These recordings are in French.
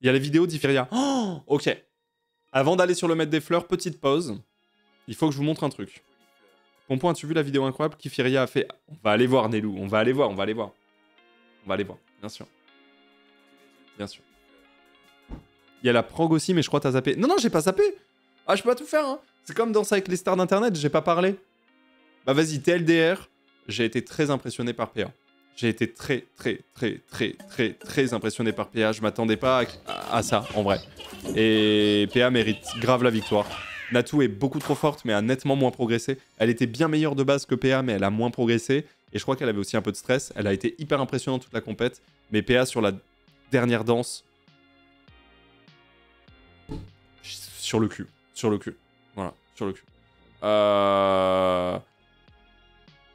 Il y a les vidéos d'Yphiria. Oh, ok. Avant d'aller sur le maître des fleurs, petite pause. Il faut que je vous montre un truc. Pompon, as-tu vu la vidéo incroyable qu'Yphiria a fait? On va aller voir, Nelou. On va aller voir, on va aller voir. On va aller voir, bien sûr. Bien sûr. Il y a la prog aussi, mais je crois que t'as zappé. Non, non, j'ai pas zappé. Ah, je peux pas tout faire, hein. C'est comme Danser avec les stars d'internet, j'ai pas parlé. Bah vas-y, TLDR, j'ai été très impressionné par P.A. J'ai été très impressionné par P.A. Je m'attendais pas à ça, en vrai. Et P.A. mérite grave la victoire. Natoo est beaucoup trop forte, mais a nettement moins progressé. Elle était bien meilleure de base que P.A., mais elle a moins progressé. Et je crois qu'elle avait aussi un peu de stress. Elle a été hyper impressionnante toute la compète. Mais P.A. sur la dernière danse... Sur le cul. Sur le cul. Voilà, sur le cul.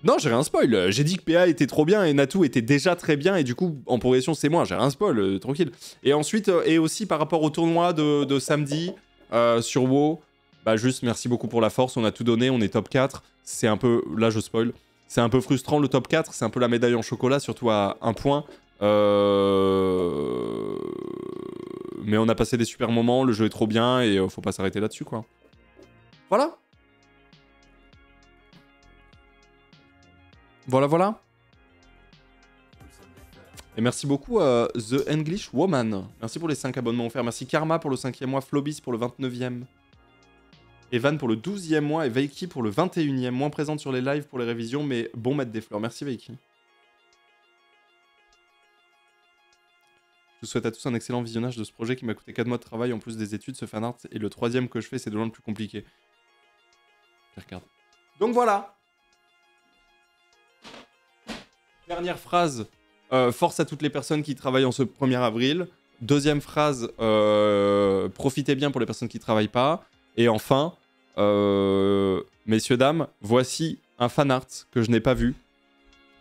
Non, j'ai rien spoil. J'ai dit que P.A. était trop bien et Natoo était déjà très bien. Et du coup, en progression, c'est moi. J'ai rien spoil, tranquille. Et ensuite, et aussi par rapport au tournoi de samedi sur WoW, bah juste merci beaucoup pour la force. On a tout donné, on est top 4. C'est un peu... Là, je spoil. C'est un peu frustrant, le top 4. C'est un peu la médaille en chocolat, surtout à un point. Mais on a passé des super moments, le jeu est trop bien et faut pas s'arrêter là-dessus, quoi. Voilà. Voilà, voilà. Et merci beaucoup à The English Woman. Merci pour les 5 abonnements offerts. Merci Karma pour le 5e mois, Flobis pour le 29e. Evan pour le 12e mois et Veiki pour le 21e. Moins présente sur les lives pour les révisions, mais bon maître des fleurs. Merci Veiki. Je vous souhaite à tous un excellent visionnage de ce projet qui m'a coûté 4 mois de travail en plus des études. Ce fanart et le 3e que je fais, c'est de loin le plus compliqué. Regarde. Donc voilà. Dernière phrase, force à toutes les personnes qui travaillent en ce 1er avril. Deuxième phrase, profitez bien pour les personnes qui ne travaillent pas. Et enfin, messieurs, dames, voici un fanart que je n'ai pas vu,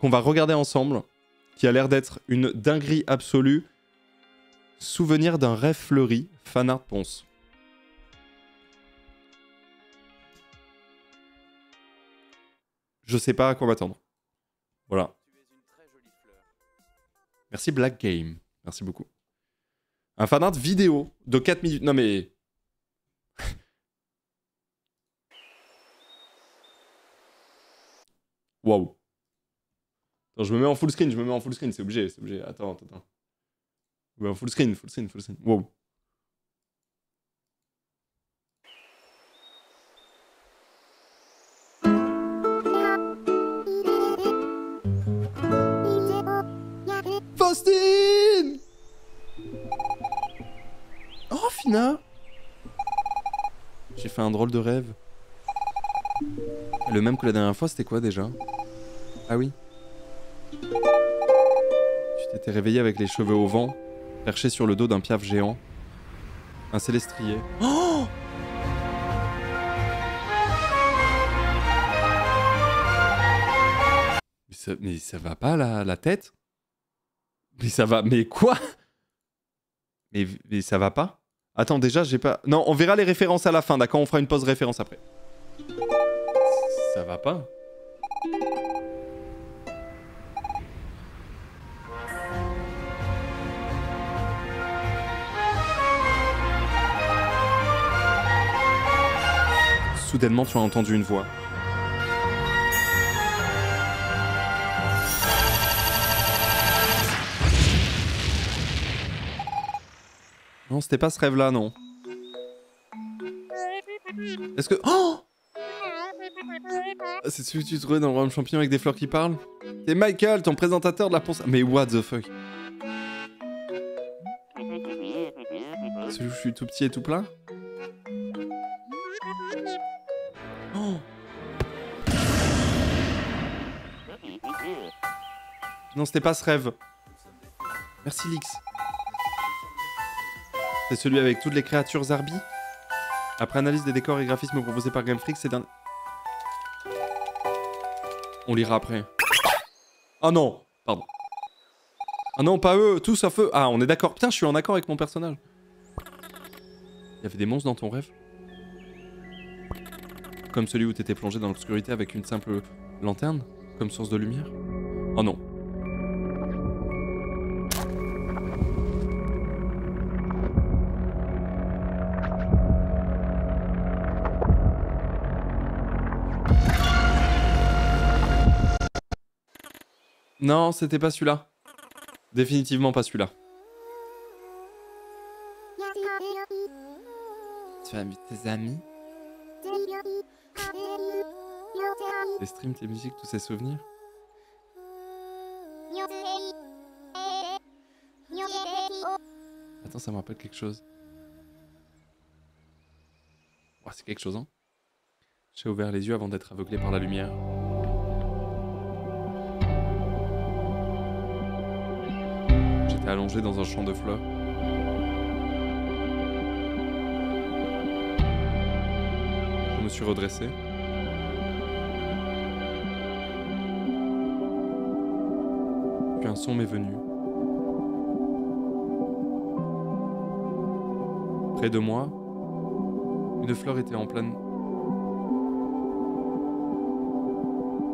qu'on va regarder ensemble, qui a l'air d'être une dinguerie absolue. Souvenir d'un rêve fleuri, fanart Ponce. Je sais pas à quoi m'attendre. Voilà. Merci Black Game, merci beaucoup. Un fanart vidéo de 4 minutes, non mais... Waouh. Attends, je me mets en full screen, c'est obligé, Attends, Ouais, full screen, waouh. Faustine! Oh, Fina! J'ai fait un drôle de rêve. Le même que la dernière fois, c'était quoi déjà? Ah oui. Tu t'étais réveillé avec les cheveux au vent, perché sur le dos d'un piaf géant. Un célestrier. Oh! Mais ça va pas la tête? Mais ça va... Mais quoi? Mais ça va pas? Attends, déjà, j'ai pas... Non, on verra les références à la fin, d'accord? On fera une pause référence après. Ça va pas? Soudainement, tu as entendu une voix. Non, c'était pas ce rêve-là, non. Est-ce que... Oh, c'est celui que tu trouvais dans le royaume champignon avec des fleurs qui parlent? C'est Michael, ton présentateur de la Ponce... Mais what the fuck? Celui où je suis tout petit et tout plein? Oh. Non, c'était pas ce rêve. Merci, Lix. C'est celui avec toutes les créatures zarbi. Après analyse des décors et graphismes proposés par Game Freak, c'est d'un... On lira après. Ah non, pardon. Ah non, pas eux, tous à feu. Ah, on est d'accord. Putain, je suis en accord avec mon personnage. Il y avait des monstres dans ton rêve? Comme celui où t'étais plongé dans l'obscurité avec une simple lanterne, comme source de lumière? Oh non. Non, c'était pas celui-là. Définitivement pas celui-là. Tu invites tes amis. Tes streams, tes musiques, tous ces souvenirs. Attends, ça me rappelle quelque chose. Oh, c'est quelque chose, hein. J'ai ouvert les yeux avant d'être aveuglé par la lumière. J'étais allongé dans un champ de fleurs. Je me suis redressé. Puis un son m'est venu. Près de moi, une fleur était en pleine...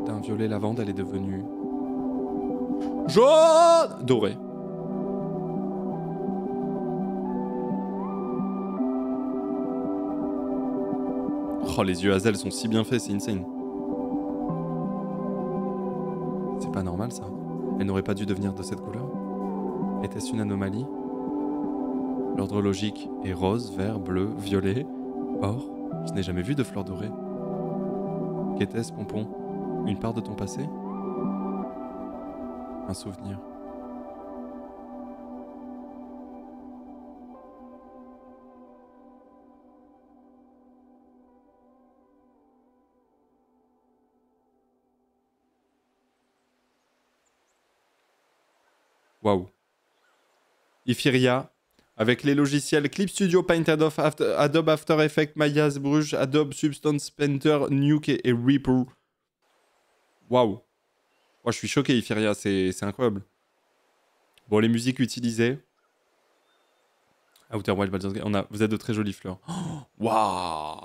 D'un violet lavande, elle est devenue... jaune dorée. Oh, les yeux Hazel sont si bien faits, c'est insane. C'est pas normal, ça. Elle n'aurait pas dû devenir de cette couleur. Était-ce une anomalie? L'ordre logique est rose, vert, bleu, violet. Or, je n'ai jamais vu de fleur dorée. Qu'était-ce, Pompon? Une part de ton passé? Un souvenir. Waouh. Yphiria. Avec les logiciels Clip Studio, Painted Off, Adobe After Effects, Mayas, Bruges, Adobe, Substance, Painter, Nuke et Reaper. Waouh. Moi, je suis choqué, Yphiria, c'est incroyable. Bon, les musiques utilisées. Outer Wilds, Baldur's Gate. Vous êtes de très jolies fleurs. Waouh.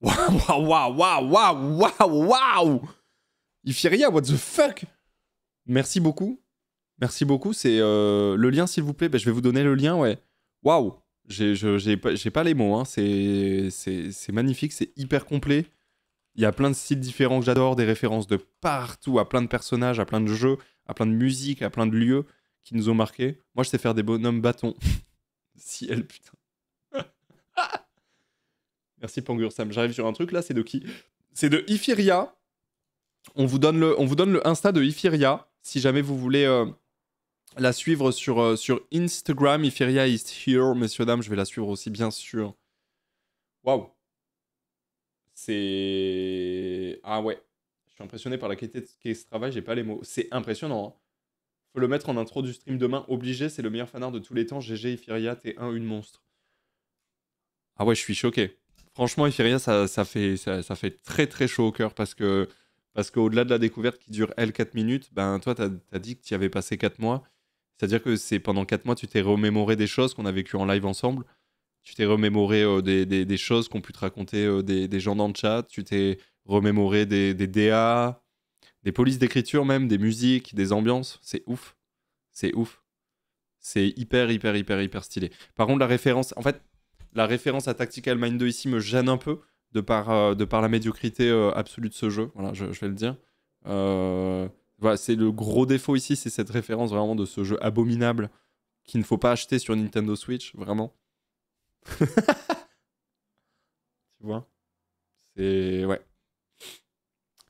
Waouh, waouh, waouh, waouh, waouh, waouh. Yphiria, what the fuck. Merci beaucoup. Merci beaucoup. C'est le lien, s'il vous plaît. Bah, je vais vous donner le lien, ouais. Waouh, j'ai pas les mots, hein. C'est magnifique, c'est hyper complet. Il y a plein de styles différents que j'adore, des références de partout, à plein de personnages, à plein de jeux, à plein de musiques, à plein de lieux qui nous ont marqués. Moi, je sais faire des bonhommes bâtons. Si elle, putain. Merci Pangur Sam. J'arrive sur un truc, là, c'est de qui? C'est de Yphiria. On vous donne le Insta de Yphiria, si jamais vous voulez... la suivre sur Instagram, Yphiria is here, messieurs, dames, je vais la suivre aussi, bien sûr. Waouh. C'est... Ah ouais, je suis impressionné par la qualité de ce travail, j'ai pas les mots. C'est impressionnant, hein. Faut le mettre en intro du stream demain, obligé, c'est le meilleur fanart de tous les temps, GG Yphiria, t'es une monstre. Ah ouais, je suis choqué. Franchement, Yphiria, ça fait très très chaud au cœur, parce qu'au-delà de la découverte qui dure, elle, 4 minutes, ben toi, t'as dit que t'y avais passé 4 mois. C'est-à-dire que c'est pendant 4 mois, tu t'es remémoré des choses qu'on a vécues en live ensemble. Tu t'es remémoré des choses qu'ont pu te raconter des gens dans le chat. Tu t'es remémoré des DA, des polices d'écriture même, des musiques, des ambiances. C'est ouf. C'est ouf. C'est hyper, hyper, hyper, hyper stylé. Par contre, la référence... En fait, la référence à Tactical Mind 2 ici me gêne un peu de par la médiocrité absolue de ce jeu. Voilà, je vais le dire. Voilà, c'est le gros défaut ici, c'est cette référence vraiment de ce jeu abominable qu'il ne faut pas acheter sur Nintendo Switch, vraiment. Tu vois? C'est... Ouais.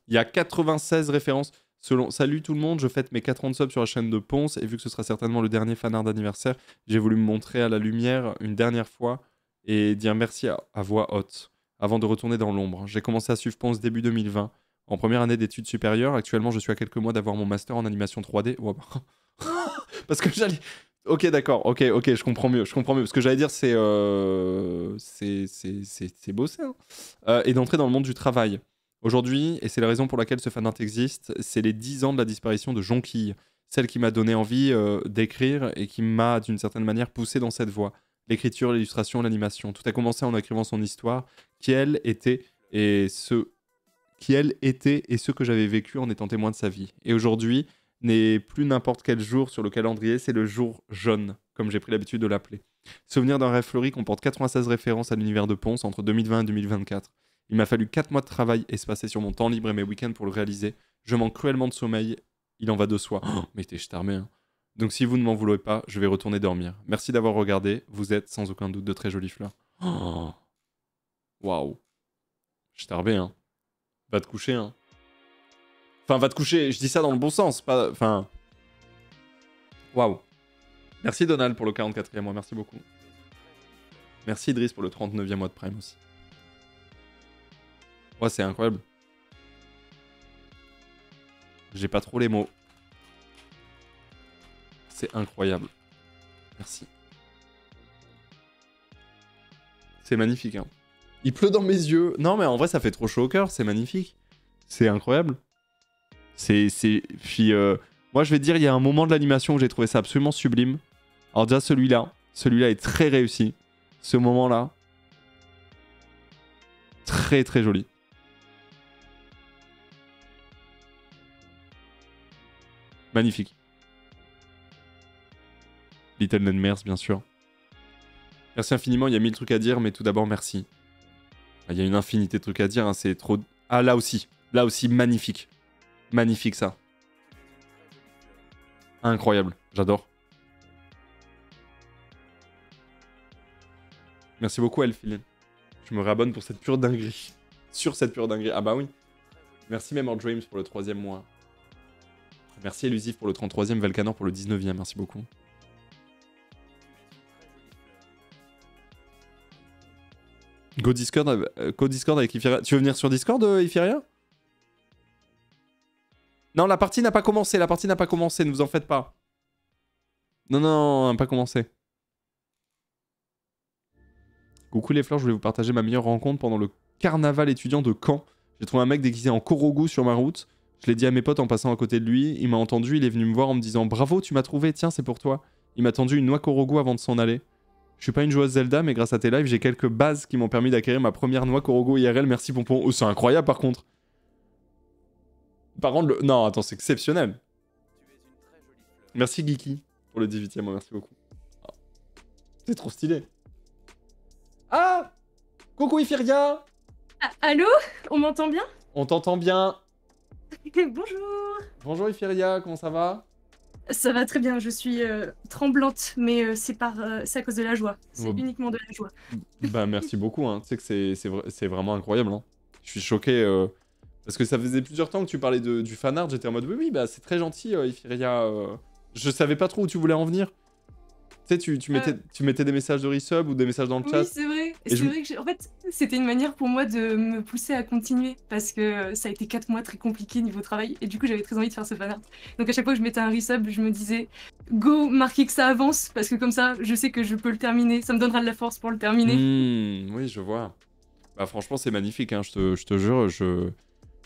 Il y a 96 références. Selon... Salut tout le monde, je fête mes 4 ans de sub sur la chaîne de Ponce, et vu que ce sera certainement le dernier fanart d'anniversaire, j'ai voulu me montrer à la lumière une dernière fois et dire merci à voix haute, avant de retourner dans l'ombre. J'ai commencé à suivre Ponce début 2020. En première année d'études supérieures, actuellement je suis à quelques mois d'avoir mon master en animation 3D. Wow. Parce que j'allais... Ok, d'accord, ok, je comprends mieux. Parce que j'allais dire, c'est bossé, hein. Et d'entrer dans le monde du travail. Aujourd'hui, et c'est la raison pour laquelle ce fanart existe, c'est les 10 ans de la disparition de Jonquille, celle qui m'a donné envie d'écrire et qui m'a, d'une certaine manière, poussé dans cette voie. L'écriture, l'illustration, l'animation. Tout a commencé en écrivant son histoire, qui elle était et ce que j'avais vécu en étant témoin de sa vie. Et aujourd'hui n'est plus n'importe quel jour sur le calendrier, c'est le jour jaune, comme j'ai pris l'habitude de l'appeler. Souvenir d'un rêve fleuri comporte 96 références à l'univers de Ponce entre 2020 et 2024. Il m'a fallu 4 mois de travail espacé sur mon temps libre et mes week-ends pour le réaliser. Je manque cruellement de sommeil Il en va de soi. Oh, mais t'es ch'tarmé, hein. Donc si vous ne m'en voulez pas, je vais retourner dormir. Merci d'avoir regardé, vous êtes sans aucun doute de très jolies fleurs. Waouh. Wow. Ch'tarbé, hein. Va te coucher, hein. Enfin, va te coucher, je dis ça dans le bon sens, pas... Enfin... Waouh. Merci Donald pour le 44e mois, merci beaucoup. Merci Idriss pour le 39e mois de Prime aussi. Ouais, c'est incroyable. J'ai pas trop les mots. C'est incroyable. Merci. C'est magnifique, hein. Il pleut dans mes yeux. Non, mais en vrai, ça fait trop chaud au cœur. C'est magnifique. C'est incroyable. Puis, moi, je vais te dire, il y a un moment de l'animation où j'ai trouvé ça absolument sublime. Alors déjà, celui-là. Celui-là est très réussi. Ce moment-là. Très, très joli. Magnifique. Little Nightmares, bien sûr. Merci infiniment, il y a 1000 trucs à dire, mais tout d'abord, merci. Il y a une infinité de trucs à dire, hein, c'est trop... Ah, là aussi, magnifique. Magnifique, ça. Incroyable, j'adore. Merci beaucoup, Elphilin. Je me réabonne pour cette pure dinguerie. Sur cette pure dinguerie, ah bah oui. Merci Memory Dreams pour le 3e mois. Merci Elusive pour le 33e, Valcanor pour le 19e, merci beaucoup. Go Discord, avec Yphiria. Tu veux venir sur Discord, Yphiria? Non, la partie n'a pas commencé, ne vous en faites pas. Non, non, pas commencé. Coucou les fleurs, je voulais vous partager ma meilleure rencontre pendant le carnaval étudiant de Caen. J'ai trouvé un mec déguisé en Korogu sur ma route. Je l'ai dit à mes potes en passant à côté de lui. Il m'a entendu, il est venu me voir en me disant « Bravo, tu m'as trouvé, tiens, c'est pour toi ». Il m'a tendu une noix Korogu avant de s'en aller. Je suis pas une joueuse Zelda, mais grâce à tes lives, j'ai quelques bases qui m'ont permis d'acquérir ma première noix Korogu IRL. Merci, Pompon. Oh, c'est incroyable, par contre. Par contre, le... Non, attends, c'est exceptionnel. Merci, Geeky, pour le 18e. Merci beaucoup. Oh. C'est trop stylé. Ah, coucou, Yphiria. Allô, on m'entend bien? On t'entend bien. Bonjour. Bonjour, Yphiria. Comment ça va? Ça va très bien, je suis tremblante, mais c'est à cause de la joie. C'est uniquement de la joie. Bah merci beaucoup, hein. Tu sais que c'est vraiment incroyable. Hein. Je suis choqué, parce que ça faisait plusieurs temps que tu parlais du fanart, j'étais en mode oui, bah c'est très gentil, Yphiria. Je savais pas trop où tu voulais en venir. Tu sais, tu mettais des messages de resub ou des messages dans le chat. Oui, c'est vrai. En fait, c'était une manière pour moi de me pousser à continuer parce que ça a été 4 mois très compliqués niveau travail et du coup, j'avais très envie de faire ce fanart. Donc, à chaque fois que je mettais un resub, je me disais go, marquez que ça avance parce que comme ça, je sais que je peux le terminer. Ça me donnera de la force pour le terminer. Mmh, oui, je vois. Bah, franchement, c'est magnifique, hein, je te jure.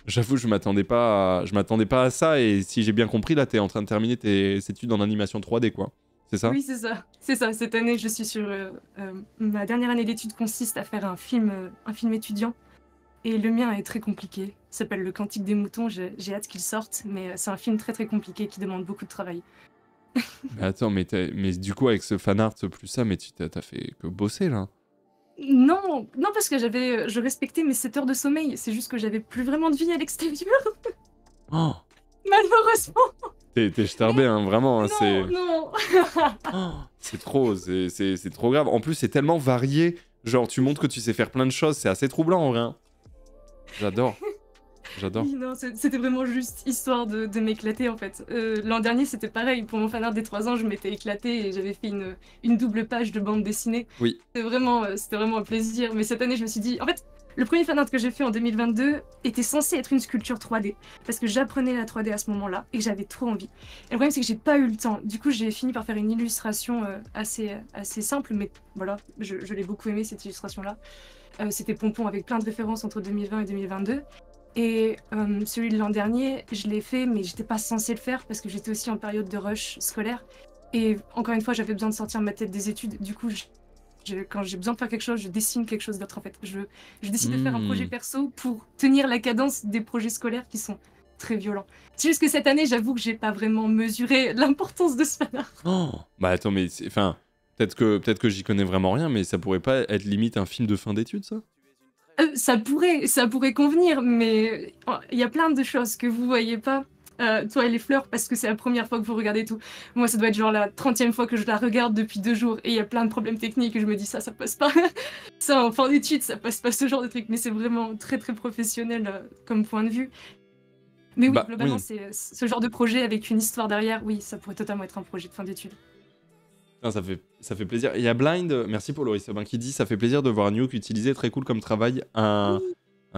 J'avoue, je m'attendais pas à ça et si j'ai bien compris, là, t'es en train de terminer tes études en animation 3D, quoi. C'est ça? Oui, c'est ça. C'est ça. Cette année, je suis sur... ma dernière année d'études consiste à faire un film étudiant. Et le mien est très compliqué. Il s'appelle Le Cantique des Moutons. J'ai hâte qu'il sorte, mais c'est un film très très compliqué qui demande beaucoup de travail. Mais attends, mais du coup, avec ce fanart plus ça, mais tu t'as fait que bosser, là? Non, non, parce que je respectais mes 7 heures de sommeil. C'est juste que j'avais plus vraiment de vie à l'extérieur. Oh. Malheureusement. T'es starbé, hein, vraiment. Hein, c'est... Non, non. C'est trop, c'est trop grave. En plus, c'est tellement varié. Genre, tu montres que tu sais faire plein de choses. C'est assez troublant, en vrai. Hein. J'adore. J'adore. Non, c'était vraiment juste histoire de m'éclater, en fait. L'an dernier, c'était pareil. Pour mon fanart des 3 ans, je m'étais éclatée et j'avais fait une double page de bande dessinée. Oui. C'était vraiment un plaisir. Mais cette année, je me suis dit... En fait, le premier fanart que j'ai fait en 2022 était censé être une sculpture 3D, parce que j'apprenais la 3D à ce moment-là et que j'avais trop envie. Et le problème, c'est que j'ai pas eu le temps. Du coup, j'ai fini par faire une illustration assez simple, mais voilà, je l'ai beaucoup aimé cette illustration-là. C'était Pompon avec plein de références entre 2020 et 2022. Et celui de l'an dernier, je l'ai fait, mais j'étais pas censée le faire parce que j'étais aussi en période de rush scolaire. Et encore une fois, j'avais besoin de sortir ma tête des études. Du coup, quand j'ai besoin de faire quelque chose, je dessine quelque chose d'autre en fait. Je décide de faire un projet perso pour tenir la cadence des projets scolaires qui sont très violents. C'est juste que cette année, j'avoue que j'ai pas vraiment mesuré l'importance de ce fanart. Oh, bah attends, mais enfin, peut-être que j'y connais vraiment rien, mais ça pourrait pas être limite un film de fin d'études, ça? Ça pourrait convenir, mais il y a plein de choses que vous voyez pas. toi et les fleurs parce que c'est la première fois que vous regardez tout. Moi, ça doit être genre la 30e fois que je la regarde depuis 2 jours et il y a plein de problèmes techniques et je me dis ça passe pas. Ça, en fin d'études, ça passe pas ce genre de truc, mais c'est vraiment très très professionnel comme point de vue. Mais oui, bah, globalement, oui. C'est ce genre de projet avec une histoire derrière. Oui, ça pourrait totalement être un projet de fin d'études. Ça fait plaisir. Il y a Blind, merci pour le resub, qui dit ça fait plaisir de voir Nuke utiliser, très cool comme travail, un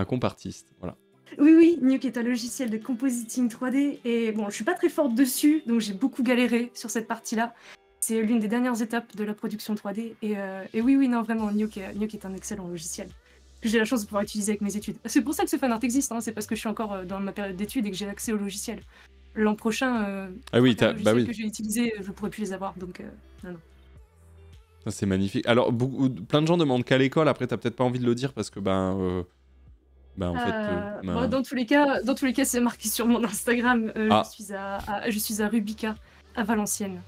comp artiste. Voilà. Oui, Nuke est un logiciel de compositing 3D et bon, je suis pas très forte dessus, donc j'ai beaucoup galéré sur cette partie-là. C'est l'une des dernières étapes de la production 3D et oui, non, vraiment, Nuke est un excellent logiciel que j'ai la chance de pouvoir utiliser avec mes études. C'est pour ça que ce fanart existe, hein, c'est parce que je suis encore dans ma période d'études et que j'ai accès aux logiciels. L'an prochain, les logiciels que j'ai utilisés, je ne pourrais plus les avoir, donc non. C'est magnifique. Alors, plein de gens demandent qu'à l'école, après, tu n'as peut-être pas envie de le dire parce que, dans tous les cas, c'est marqué sur mon Instagram. Je suis à Rubika, à Valenciennes.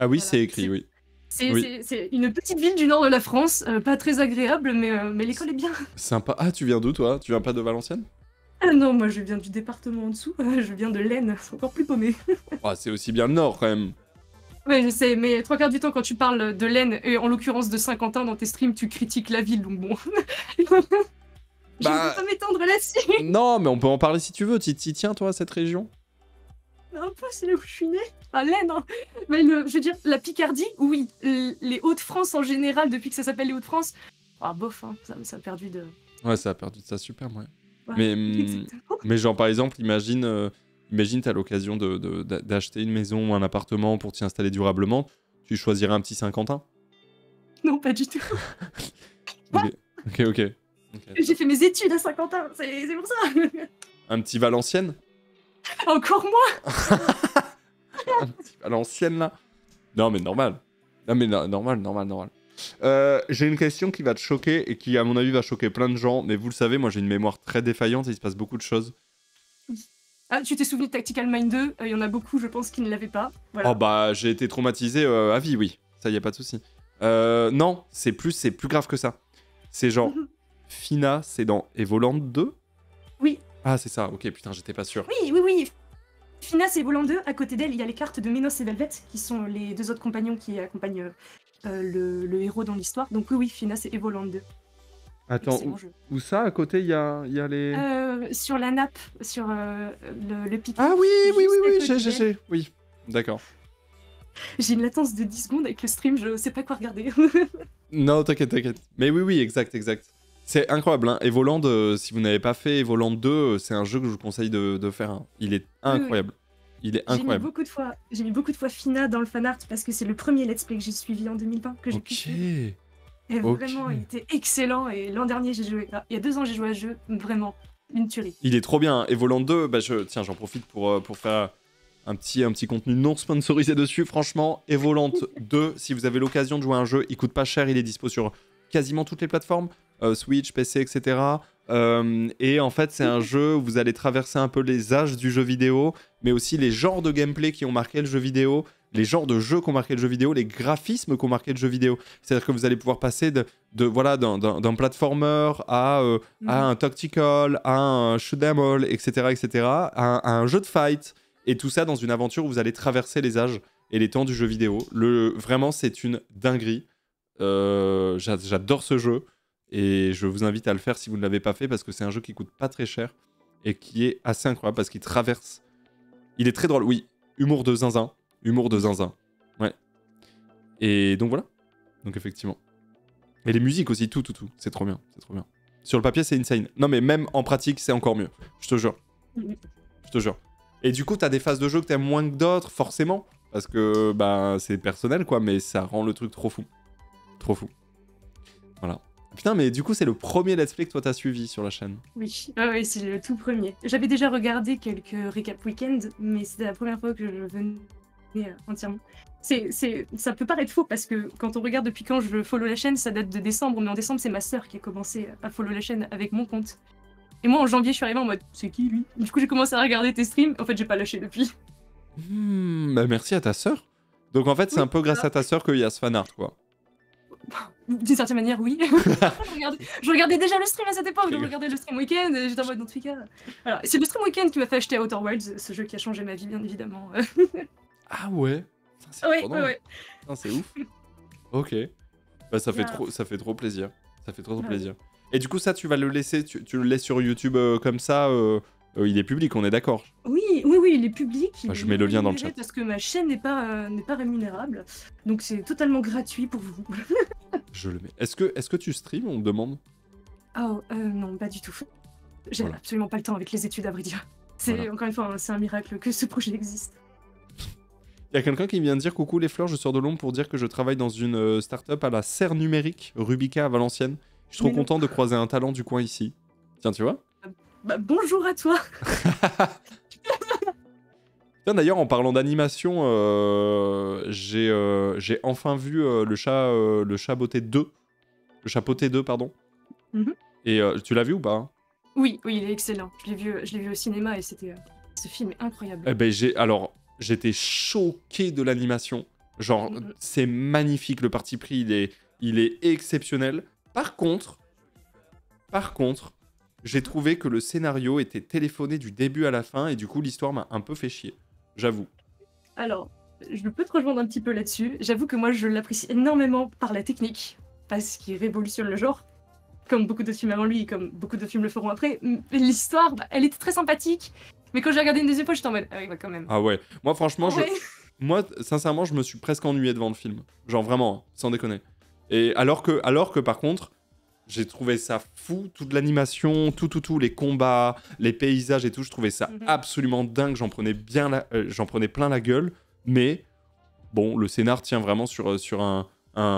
Ah oui, voilà. C'est écrit, oui. C'est une petite ville du nord de la France, pas très agréable, mais l'école est bien. Sympa. Ah, tu viens d'où, toi? Tu viens pas de Valenciennes? Ah non, moi je viens du département en dessous, je viens de l'Aisne, c'est encore plus paumé. Oh, c'est aussi bien le nord, quand même. Ouais, je sais, mais 3/4 du temps, quand tu parles de l'Aisne, et en l'occurrence de Saint-Quentin dans tes streams, tu critiques la ville, donc bon... Je ne peux pas m'étendre là-dessus. Non, mais on peut en parler si tu veux, tu t'y tiens, toi, à cette région? Un peu, c'est là où je suis née. Enfin, l'Aisne, hein. Mais je veux dire, la Picardie, oui, les Hauts-de-France en général, depuis que ça s'appelle les Hauts-de-France, ah bof, hein, ça a perdu de... Ouais, ça a perdu de ça, super, ouais. Mais genre par exemple, imagine t'as l'occasion d'acheter une maison ou un appartement pour t'y installer durablement, tu choisirais un petit Saint-Quentin? Non, pas du tout. Okay. J'ai fait mes études à Saint-Quentin, c'est pour ça. Un petit Valenciennes? Encore moi. Un petit Valenciennes là. Non mais normal. Non mais normal. J'ai une question qui va te choquer et qui à mon avis va choquer plein de gens, mais vous le savez, moi j'ai une mémoire très défaillante et il se passe beaucoup de choses. Ah, tu t'es souvenu de Tactical Mind 2, il y en a beaucoup je pense qui ne l'avaient pas, voilà. Oh bah j'ai été traumatisé à vie, oui, ça y a pas de souci. Non, c'est plus grave que ça. C'est genre, Fina c'est dans Evoland 2? Oui. Ah c'est ça, ok putain j'étais pas sûr. Oui. Fina c'est Evoland 2, à côté d'elle il y a les cartes de Ménos et Velvet qui sont les deux autres compagnons qui accompagnent... le héros dans l'histoire, donc oui, Fina c'est Evoland 2. Attends, où ça à côté il y a les... sur la nappe, sur le pic. Ah oui, j'ai, d'accord. J'ai une latence de 10 secondes avec le stream, je sais pas quoi regarder. Non, t'inquiète, mais oui, exact. C'est incroyable, hein. Evoland, si vous n'avez pas fait Evoland 2, c'est un jeu que je vous conseille de faire, hein. Il est incroyable. Oui. Il est incroyable. J'ai mis beaucoup de fois Fina dans le fanart parce que c'est le premier let's play que j'ai suivi en 2020 que j'ai kiffé. Et vraiment, il était excellent. Et l'an dernier, j'ai joué. Ah, il y a 2 ans, j'ai joué à ce jeu. Vraiment, une tuerie. Il est trop bien. Evoland 2, bah tiens, j'en profite pour faire un petit contenu non sponsorisé dessus. Franchement, Evoland 2, si vous avez l'occasion de jouer à un jeu, il coûte pas cher. Il est dispo sur quasiment toutes les plateformes. Switch, PC, etc. Et en fait, c'est un jeu où vous allez traverser un peu les âges du jeu vidéo, mais aussi les genres de gameplay qui ont marqué le jeu vidéo, les genres de jeux qui ont marqué le jeu vidéo, les graphismes qui ont marqué le jeu vidéo. C'est-à-dire que vous allez pouvoir passer d'un platformer à un tactical, à un shoot'em all, etc., à un jeu de fight, et tout ça dans une aventure où vous allez traverser les âges et les temps du jeu vidéo. Vraiment, c'est une dinguerie. J'adore ce jeu. Et je vous invite à le faire si vous ne l'avez pas fait parce que c'est un jeu qui coûte pas très cher et qui est assez incroyable parce qu'il traverse. Il est très drôle, oui. Humour de zinzin. Ouais. Et donc voilà. Donc effectivement. Et les musiques aussi, tout. C'est trop bien, Sur le papier, c'est insane. Non mais même en pratique, c'est encore mieux. Je te jure. Et du coup, t'as des phases de jeu que t'aimes moins que d'autres, forcément. Parce que bah, c'est personnel quoi, mais ça rend le truc trop fou. Voilà. Putain, mais du coup, c'est le premier let's play que toi t'as suivi sur la chaîne. Oui, ouais, c'est le tout premier. J'avais déjà regardé quelques récaps week-end, mais c'était la première fois que je venais entièrement. Ça peut paraître faux parce que quand on regarde depuis quand je follow la chaîne, ça date de décembre, mais en décembre, c'est ma sœur qui a commencé à follow la chaîne avec mon compte. Et moi, en janvier, je suis arrivée en mode, c'est qui lui? Du coup, j'ai commencé à regarder tes streams. En fait, j'ai pas lâché depuis. Bah merci à ta sœur. Donc en fait, c'est un peu grâce à ta sœur qu'il y a ce fanart, quoi. D'une certaine manière, oui. je regardais déjà le stream à cette époque, donc je regardais le stream week-end et j'étais en mode dans tous les cas. Voilà. C'est le stream week-end qui m'a fait acheter Outer Wilds, ce jeu qui a changé ma vie, bien évidemment. Ah ouais, ouais. C'est ouf. Ok. Bah, ça fait trop plaisir. Ça fait trop plaisir. Et du coup, ça, tu vas le laisser, tu le laisses sur YouTube comme ça. Il est public, on est d'accord? Oui, il est public. Je mets le lien dans le chat. Parce que ma chaîne n'est pas rémunérable. Donc c'est totalement gratuit pour vous. Je le mets. Est-ce que tu streams, on me demande? Oh, non, pas du tout. J'ai absolument pas le temps avec les études, à vrai dire. Encore une fois, c'est un miracle que ce projet existe. Il y a quelqu'un qui vient de dire « Coucou les fleurs, je sors de l'ombre pour dire que je travaille dans une start-up à la serre numérique, Rubika à Valenciennes. Je suis trop content de croiser un talent du coin ici. » Tiens, tu vois? Bah, bonjour à toi. D'ailleurs, en parlant d'animation, j'ai enfin vu le chapeauté 2, pardon. Et tu l'as vu ou pas hein? Oui, il est excellent. Je l'ai vu au cinéma et c'était ce film est incroyable. Eh ben, j'étais choqué de l'animation. Genre, c'est magnifique, le parti pris, il est exceptionnel. Par contre, j'ai trouvé que le scénario était téléphoné du début à la fin et du coup l'histoire m'a un peu fait chier, j'avoue. Alors, je peux te rejoindre un petit peu là-dessus. J'avoue que moi je l'apprécie énormément par la technique, parce qu'il révolutionne le genre, comme beaucoup de films avant lui, comme beaucoup de films le feront après. L'histoire, elle était très sympathique, mais quand j'ai regardé une deuxième fois, j'étais en mode, ah oui, bah quand même. Ah ouais, moi franchement, moi sincèrement, je me suis presque ennuyé devant le film. Genre vraiment, sans déconner. Et alors que par contre, j'ai trouvé ça fou, toute l'animation, tout, les combats, les paysages et tout, je trouvais ça absolument dingue, j'en prenais plein la gueule, mais bon, le scénar tient vraiment sur un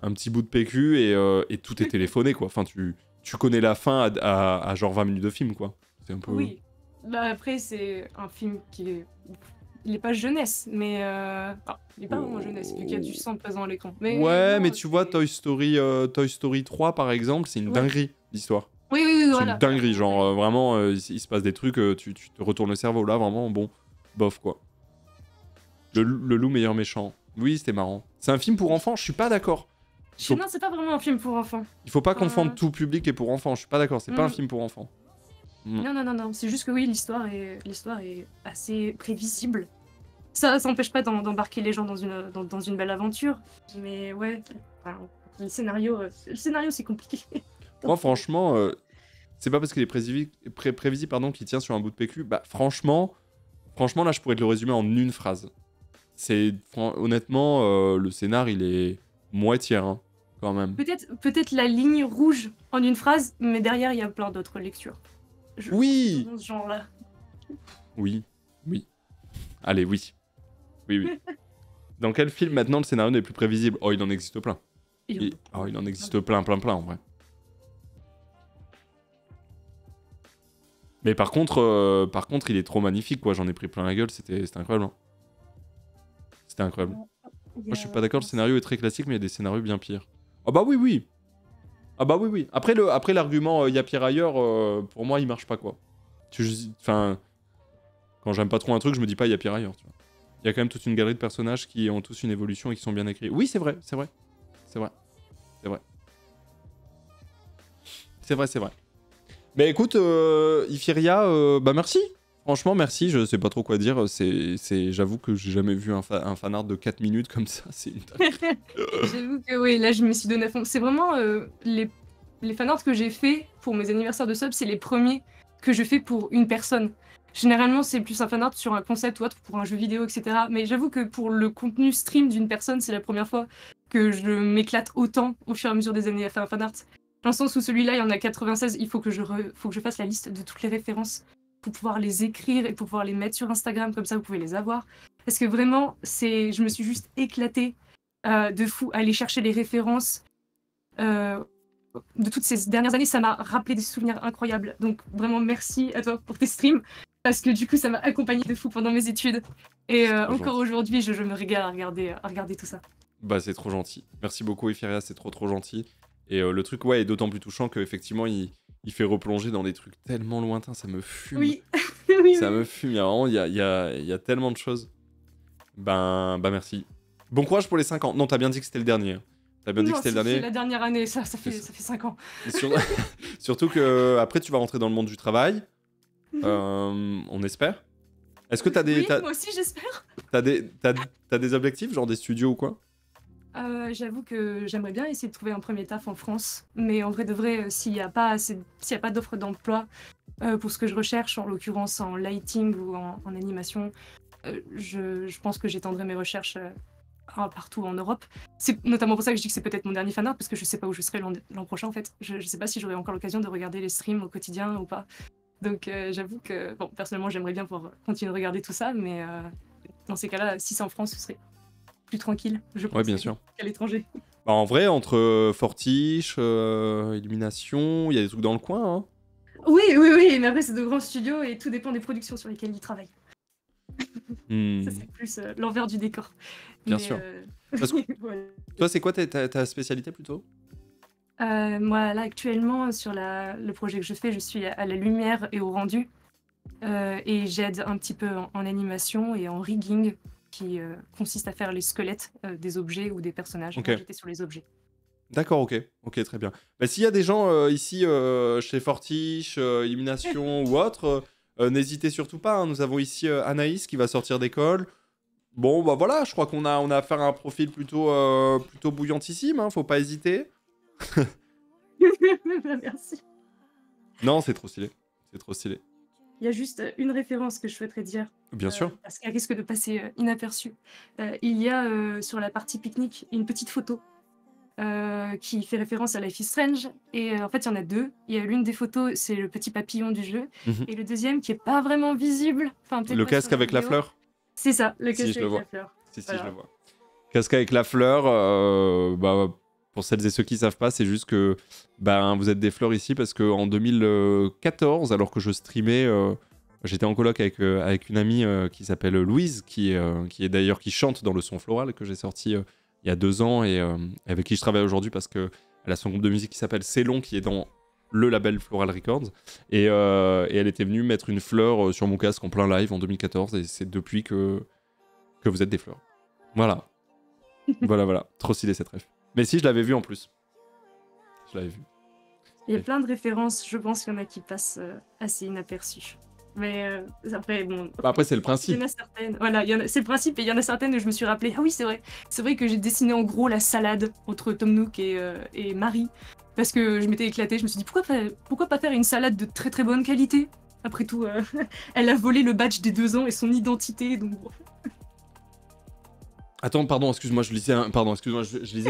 petit bout de PQ et tout est téléphoné, quoi. Enfin, tu connais la fin à genre 20 minutes de film, quoi. C'est un peu... Oui, bah, après, c'est un film qui est... Il n'est pas jeunesse, mais... Ah, il n'est pas vraiment jeunesse, vu qu'il y a du sang présent à l'écran. Ouais, mais tu vois, Toy Story 3, par exemple, c'est une dinguerie, l'histoire. Oui, voilà. C'est une dinguerie, genre, vraiment, il se passe des trucs, tu te retournes le cerveau, là, vraiment, bon, bof, quoi. Le loup meilleur méchant. Oui, c'était marrant. C'est un film pour enfants, je suis pas d'accord. Non, c'est pas vraiment un film pour enfants. Il faut pas confondre tout public et pour enfants, je suis pas d'accord, c'est pas un film pour enfants. Non, c'est juste que oui, l'histoire est assez prévisible. Ça n'empêche pas d'embarquer les gens dans une belle aventure, mais ouais, enfin, le scénario c'est compliqué. Moi franchement, c'est pas parce qu'il est prévisible pardon, qu'il tient sur un bout de PQ, bah franchement là je pourrais te le résumer en une phrase. C'est honnêtement, le scénar il est moitié, hein, quand même. Peut-être la ligne rouge en une phrase, mais derrière il y a plein d'autres lectures. Oui. Dans ce genre-là. Oui. Allez, oui. Dans quel film maintenant le scénario n'est plus prévisible? Oh, il en existe plein. Oh, il en existe plein en vrai. Mais par contre, il est trop magnifique, quoi. J'en ai pris plein la gueule, c'était incroyable. Hein. C'était incroyable. Moi, je suis pas d'accord. Le scénario est très classique, mais il y a des scénarios bien pires. Oh bah oui. Ah bah oui. Après l'argument y a pire ailleurs, pour moi il marche pas, quoi. Enfin, quand j'aime pas trop un truc, je me dis pas y a pire ailleurs. Tu vois. Il y a quand même toute une galerie de personnages qui ont tous une évolution et qui sont bien écrits. Oui, c'est vrai. Mais écoute, Yphiria, bah merci. Franchement merci. Je sais pas trop quoi dire. J'avoue que j'ai jamais vu un fanart de 4 minutes comme ça. C'est une dinguerie. J'avoue que oui, là je me suis donné à fond. C'est vraiment les fanarts que j'ai fait pour mes anniversaires de sub, c'est les premiers que je fais pour une personne. Généralement c'est plus un fanart sur un concept ou autre, pour un jeu vidéo, etc. Mais j'avoue que pour le contenu stream d'une personne, c'est la première fois que je m'éclate autant au fur et à mesure des années à faire un fanart. Dans le sens où celui-là, il y en a 96, il faut que je fasse la liste de toutes les références pour pouvoir les écrire et pour pouvoir les mettre sur Instagram, comme ça vous pouvez les avoir. Parce que vraiment, je me suis juste éclatée de fou à aller chercher les références de toutes ces dernières années. Ça m'a rappelé des souvenirs incroyables. Donc vraiment, merci à toi pour tes streams, parce que du coup, ça m'a accompagnée de fou pendant mes études. Et encore aujourd'hui, je me régale à regarder tout ça. Bah, c'est trop gentil. Merci beaucoup, Yphiria, c'est trop gentil. Et le truc, ouais, est d'autant plus touchant qu'effectivement, il fait replonger dans des trucs tellement lointains, ça me fume. Oui, ça me fume, il y a tellement de choses. Ben merci. Bon courage pour les 5 ans. Non, t'as bien dit que c'était le dernier. T'as bien dit que c'était le dernier. C'est la dernière année, ça fait 5 ans. Surtout que après tu vas rentrer dans le monde du travail, on espère. Est-ce que t'as des... Oui, moi aussi j'espère. T'as des objectifs, genre des studios ou quoi? J'avoue que j'aimerais bien essayer de trouver un premier taf en France, mais en vrai de vrai, s'il n'y a pas, d'offre d'emploi pour ce que je recherche, en l'occurrence en lighting ou en animation, je pense que j'étendrai mes recherches partout en Europe. C'est notamment pour ça que je dis que c'est peut-être mon dernier fan art, parce que je sais pas où je serai l'an prochain en fait. Je sais pas si j'aurai encore l'occasion de regarder les streams au quotidien ou pas. Donc j'avoue que, bon, personnellement j'aimerais bien pouvoir continuer de regarder tout ça, mais dans ces cas-là, si c'est en France, ce serait... plus tranquille, je pense, bien sûr, qu'à l'étranger. Bah, en vrai, entre Fortiche, Illumination, il y a des trucs dans le coin. Hein. Oui, mais après, c'est de grands studios et tout dépend des productions sur lesquelles ils travaillent. Ça, c'est plus l'envers du décor. Bien sûr. Parce que... voilà. Toi, c'est quoi ta spécialité plutôt? Moi, là, actuellement, sur le projet que je fais, je suis à la lumière et au rendu. Et j'aide un petit peu en animation et en rigging, qui consiste à faire les squelettes des objets ou des personnages. Okay. J'étais sur les objets. D'accord, ok, très bien. Bah, s'il y a des gens ici chez Fortiche, Illumination ou autre, n'hésitez surtout pas. Hein, nous avons ici Anaïs qui va sortir d'école. Bon, bah voilà, je crois qu'on a affaire à un profil plutôt bouillantissime. Hein, faut pas hésiter. Merci. Non, c'est trop stylé. C'est trop stylé. Il y a juste une référence que je souhaiterais dire. Bien sûr. Parce qu'elle risque de passer inaperçue. Il y a sur la partie pique-nique une petite photo qui fait référence à Life is Strange. Et en fait, il y en a deux. Il y a l'une des photos, c'est le petit papillon du jeu. Et le deuxième qui n'est pas vraiment visible. Enfin, le casque avec la fleur. C'est ça, le casque avec la fleur. Si, voilà. Si, je le vois. Casque avec la fleur, bah, pour celles et ceux qui ne savent pas, c'est juste que ben, vous êtes des fleurs ici parce qu'en 2014, alors que je streamais, j'étais en coloc avec une amie qui s'appelle Louise, qui est d'ailleurs qui chante dans le son floral, que j'ai sorti il y a 2 ans et avec qui je travaille aujourd'hui parce qu'elle a son groupe de musique qui s'appelle C'est Long, qui est dans le label Floral Records. Et elle était venue mettre une fleur sur mon casque en plein live en 2014 et c'est depuis que vous êtes des fleurs. Voilà. voilà. Trop stylé cette ref. Mais si, je l'avais vu en plus. Je l'avais vu. Il y a plein de références, je pense qu'il y en a qui passent assez inaperçues. Mais après, bon... Bah après, c'est le principe. Il y en a certaines. Voilà, c'est le principe et il y en a certaines où je me suis rappelé. Ah oui, c'est vrai. C'est vrai que j'ai dessiné en gros la salade entre Tom Nook et Marie. Parce que je m'étais éclatée. Je me suis dit, pourquoi pas faire une salade de très très bonne qualité? Après tout, elle a volé le badge des 2 ans et son identité, donc... Attends, pardon, excuse-moi, je lisais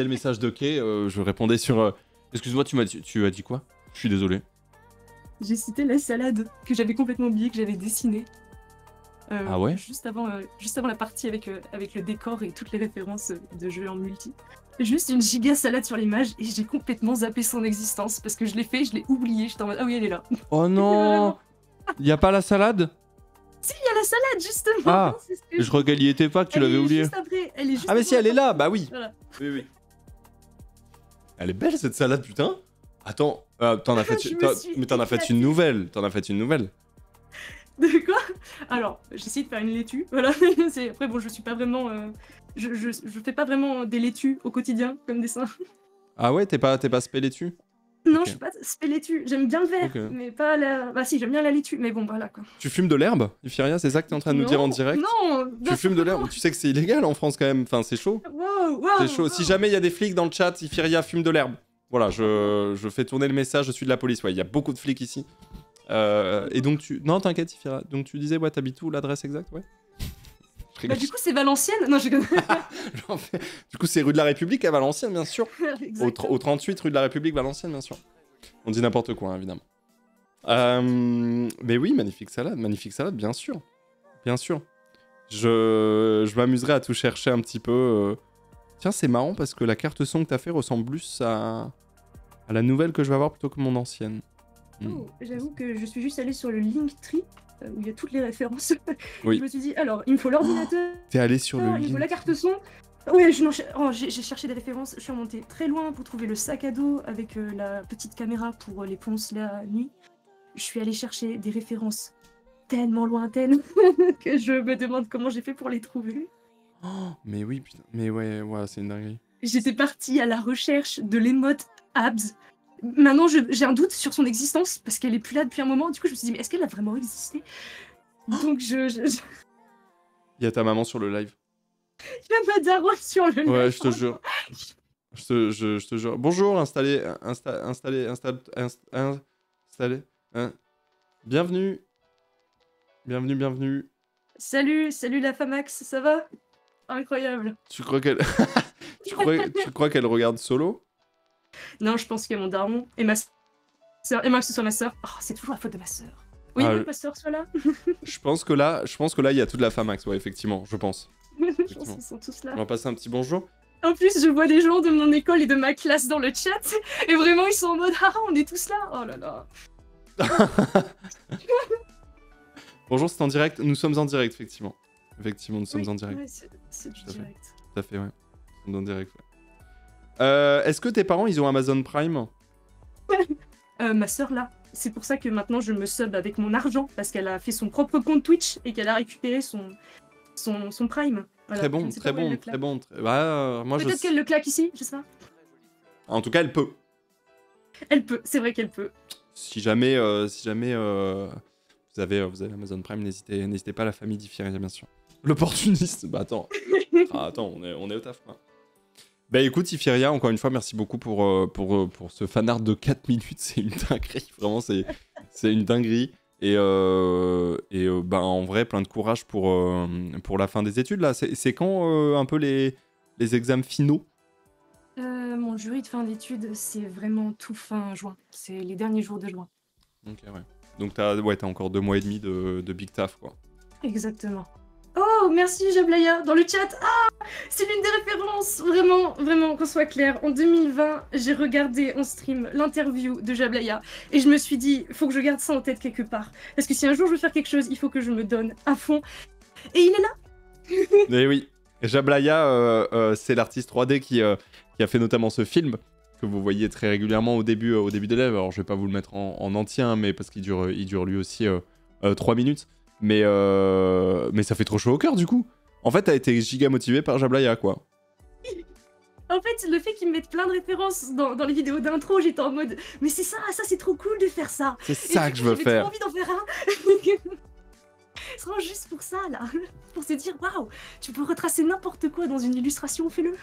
le message de Kay, je répondais sur... excuse-moi, tu as dit quoi? Je suis désolé. J'ai cité la salade que j'avais complètement oubliée, que j'avais dessinée. Ah ouais? Juste avant la partie avec le décor et toutes les références de jeux en multi. Juste une giga salade sur l'image et j'ai complètement zappé son existence parce que je l'ai fait, je l'ai oubliée, j'étais en mode ah oui, elle est là. Oh non! Il n'y a pas la salade? Si, il y a la salade, justement. Ah, je crois qu'elle y était pas, que tu l'avais oubliée. Ah, mais si, elle est là, bah oui. Voilà. Oui. Elle est belle, cette salade, putain. Attends, t'en as fait une nouvelle. De quoi? Alors, j'essaie de faire une laitue, voilà. Après, bon, je suis pas vraiment... Je fais pas vraiment des laitues au quotidien, comme dessin. Ah ouais, t'es pas spé laitue? Non, okay. Je suis pas spélétu. J'aime bien le verre, mais pas la... Bah si, j'aime bien la laitue, mais bon, voilà quoi. Tu fumes de l'herbe, Yphiria? C'est ça que t'es en train de nous dire en direct? Non. Tu fumes de l'herbe? Tu sais que c'est illégal en France quand même. Enfin, c'est chaud. Wow, c'est chaud. Wow. Si jamais il y a des flics dans le chat, Yphiria fume de l'herbe. Voilà, je fais tourner le message, je suis de la police. Ouais, il y a beaucoup de flics ici. Et donc tu... Non, t'inquiète, Yphiria. Donc tu disais, ouais, t'habites où, l'adresse exacte? Ouais. Bah, du coup, c'est Valenciennes. Non, je connais pas. Du coup, c'est rue de la République à Valenciennes, bien sûr. au 38, rue de la République, Valenciennes, bien sûr. On dit n'importe quoi, hein, évidemment. Mais oui, magnifique salade, bien sûr. Bien sûr. Je m'amuserai à tout chercher un petit peu. Tiens, c'est marrant parce que la carte son que t'as fait ressemble plus à la nouvelle que je vais avoir plutôt que mon ancienne. Oh, j'avoue que je suis juste allée sur le Linktree, où il y a toutes les références. Oui. Je me suis dit, alors, il me faut l'ordinateur. T'es allé sur le link. Il me faut la carte son. Oui, j'ai cherché des références. Je suis remontée très loin pour trouver le sac à dos avec la petite caméra pour les ponces la nuit. Je suis allée chercher des références tellement lointaines que je me demande comment j'ai fait pour les trouver. Oh, mais oui, putain. Mais ouais, c'est une dinguerie. J'étais partie à la recherche de l'émote abs. Maintenant, j'ai un doute sur son existence parce qu'elle est plus là depuis un moment. Du coup, je me suis dit, mais est-ce qu'elle a vraiment existé? Donc, Il y a ta maman sur le live. Il y a ma daronne sur le live. Ouais, je te jure. Je te jure. Bonjour, installez. Hein. Bienvenue. Bienvenue, bienvenue. Salut la Famax, ça va? Incroyable. Tu crois qu'elle... tu crois qu'elle regarde solo? Non, je pense que mon daron et ma soeur, et moi que ce soit ma soeur. Oh, c'est toujours la faute de ma soeur. Oui, ah, ma soeur soit là. je pense que là, il y a toute la Famax, ouais, effectivement, je pense. Je pense qu'ils sont tous là. On va passer un petit bonjour. En plus, je vois des gens de mon école et de ma classe dans le chat, et vraiment, ils sont en mode, ah, on est tous là. Oh là là. Bonjour, c'est en direct. Nous sommes en direct, effectivement. Effectivement, nous sommes en direct. Oui, c'est du direct. Tout à fait, ouais. Nous sommes en direct, ouais. Est-ce que tes parents, ils ont Amazon Prime? Ma soeur, là. C'est pour ça que maintenant, je me sub avec mon argent, parce qu'elle a fait son propre compte Twitch et qu'elle a récupéré son Prime. Voilà. Très bon, très bon, très bon. Bah, peut-être qu'elle le claque ici, je sais pas. En tout cas, elle peut. Elle peut, c'est vrai qu'elle peut. Si jamais, vous avez Amazon Prime, n'hésitez pas à la famille d'Yphiria, bien sûr. L'opportuniste, bah attends. Ah, attends, on est au taf, hein. Bah écoute, Yphiria, encore une fois, merci beaucoup pour ce fanart de 4 minutes. C'est une dinguerie, vraiment, c'est une dinguerie. Et bah, en vrai, plein de courage pour la fin des études, là. C'est quand un peu les examens finaux? Mon jury de fin d'études, c'est vraiment tout fin juin. C'est les derniers jours de juin. Ok, ouais. Donc t'as encore 2 mois et demi de big taf, quoi. Exactement. Oh, merci Jablaya dans le chat. Ah, c'est l'une des références. Vraiment, vraiment, qu'on soit clair. En 2020, j'ai regardé en stream l'interview de Jablaya et je me suis dit, faut que je garde ça en tête quelque part. Parce que si un jour je veux faire quelque chose, il faut que je me donne à fond. Et il est là. Eh oui, Jablaya, c'est l'artiste 3D qui a fait notamment ce film que vous voyez très régulièrement au début de l'élève. Alors je vais pas vous le mettre en entier, hein, mais parce qu'il dure lui aussi 3 minutes. Mais ça fait trop chaud au cœur, du coup. En fait, t'as été giga motivé par Jablaya, quoi. En fait, le fait qu'ils me mettent plein de références dans les vidéos d'intro, j'étais en mode, mais c'est ça c'est trop cool de faire ça. C'est ça que je veux faire. J'ai trop envie d'en faire un. Ce sera juste pour ça, là. Pour se dire, waouh, tu peux retracer n'importe quoi dans une illustration, fais-le.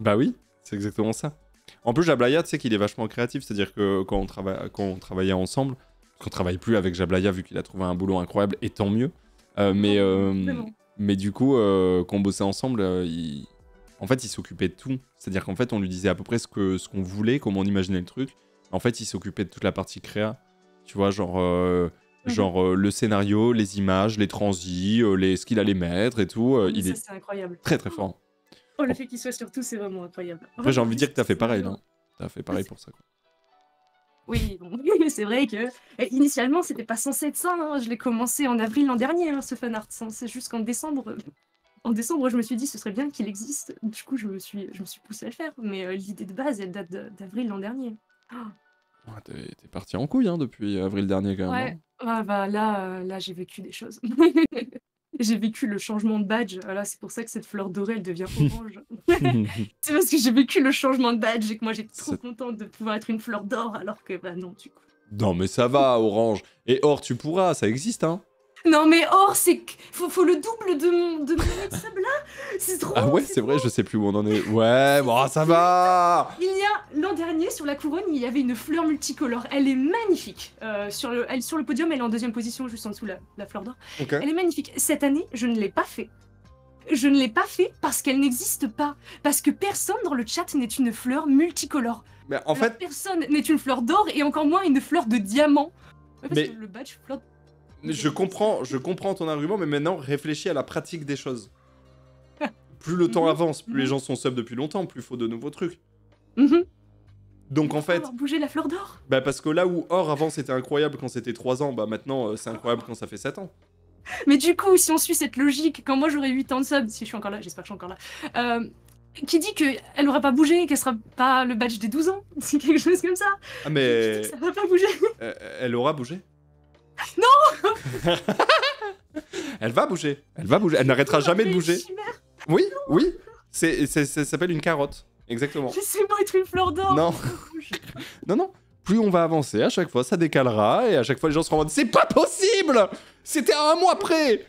Bah oui, c'est exactement ça. En plus, Jablaya, tu sais qu'il est vachement créatif, c'est-à-dire que quand on travaillait ensemble, qu'on travaille plus avec Jablaya vu qu'il a trouvé un boulot incroyable, et tant mieux. Mais du coup, quand on bossait ensemble, en fait, il s'occupait de tout. C'est-à-dire qu'en fait, on lui disait à peu près ce qu'on voulait, comment on imaginait le truc. En fait, il s'occupait de toute la partie créa. Tu vois, genre le scénario, les images, les transis, ce qu'il allait mettre et tout. Ça, c'est incroyable. Très, très fort. Oh, le fait qu'il soit sur tout, c'est vraiment incroyable. Après, j'ai envie de dire que t'as fait pareil, hein. T'as fait pareil pour ça, quoi. Oui, bon, c'est vrai que initialement, c'était pas censé être ça. Hein. Je l'ai commencé en avril l'an dernier, hein, ce fanart. C'est juste qu'en décembre, je me suis dit ce serait bien qu'il existe. Du coup, je me suis poussé à le faire. Mais l'idée de base, elle date d'avril l'an dernier. Oh. Ouais, t'es parti en couille hein, depuis avril dernier, quand même. Ouais, hein. Ouais bah, là j'ai vécu des choses. J'ai vécu le changement de badge. Voilà, c'est pour ça que cette fleur dorée, elle devient orange. C'est parce que j'ai vécu le changement de badge et que moi, j'étais trop contente de pouvoir être une fleur d'or, alors que, bah non, du coup. Non, mais ça va, orange. Et or, tu pourras, ça existe, hein. Non, mais or, c'est... Faut le double de mon sable, là. C'est trop. Ah ouais, c'est vrai, je sais plus où on en est. Ouais, bon, ça va. Il y a, l'an dernier, sur la couronne, il y avait une fleur multicolore. Elle est magnifique. Sur le podium, elle est en 2e position, juste en dessous, la fleur d'or. Okay. Elle est magnifique. Cette année, je ne l'ai pas fait. Je ne l'ai pas fait parce qu'elle n'existe pas. Parce que personne dans le chat n'est une fleur multicolore. Mais en fait... Personne n'est une fleur d'or et encore moins une fleur de diamant. Ouais, parce que le badge fleur... Je comprends ton argument, mais maintenant réfléchis à la pratique des choses. Plus le temps avance, plus les gens sont sub depuis longtemps, plus il faut de nouveaux trucs. Donc en fait... bouger la fleur d'or. Bah parce que là où or avant c'était incroyable quand c'était 3 ans, bah maintenant c'est incroyable quand ça fait 7 ans. Mais du coup, si on suit cette logique, quand moi j'aurai 8 ans de sub, si je suis encore là, j'espère que je suis encore là, qui dit qu'elle n'aura pas bougé, qu'elle sera pas le badge des 12 ans, c'est quelque chose comme ça. Ah mais... Ça va pas bouger. Elle aura bougé. Non. Elle va bouger, elle va bouger, elle n'arrêtera jamais de bouger. Oui, oui, ça s'appelle une carotte. Exactement. Laissez-moi être une fleur d'or. Non. Non, non. Plus on va avancer, à chaque fois, ça décalera, et à chaque fois, les gens se rendent... C'est pas possible. C'était à un mois près.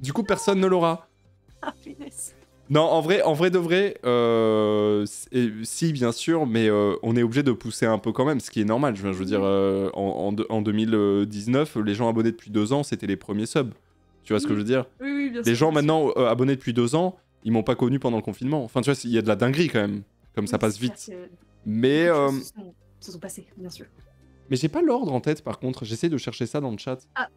Du coup, personne ne l'aura. Ah, punaise. Non, en vrai de vrai, si, bien sûr, mais on est obligé de pousser un peu quand même, ce qui est normal. Je veux dire, en 2019, les gens abonnés depuis 2 ans, c'était les premiers subs. Tu vois ce que je veux dire? Oui, oui, bien sûr. Les gens maintenant abonnés depuis 2 ans, ils m'ont pas connu pendant le confinement. Enfin, tu vois, il y a de la dinguerie quand même, comme oui, ça passe vite. Mais... se sont passés, bien sûr. Mais j'ai pas l'ordre en tête, par contre. J'essaie de chercher ça dans le chat. Ah.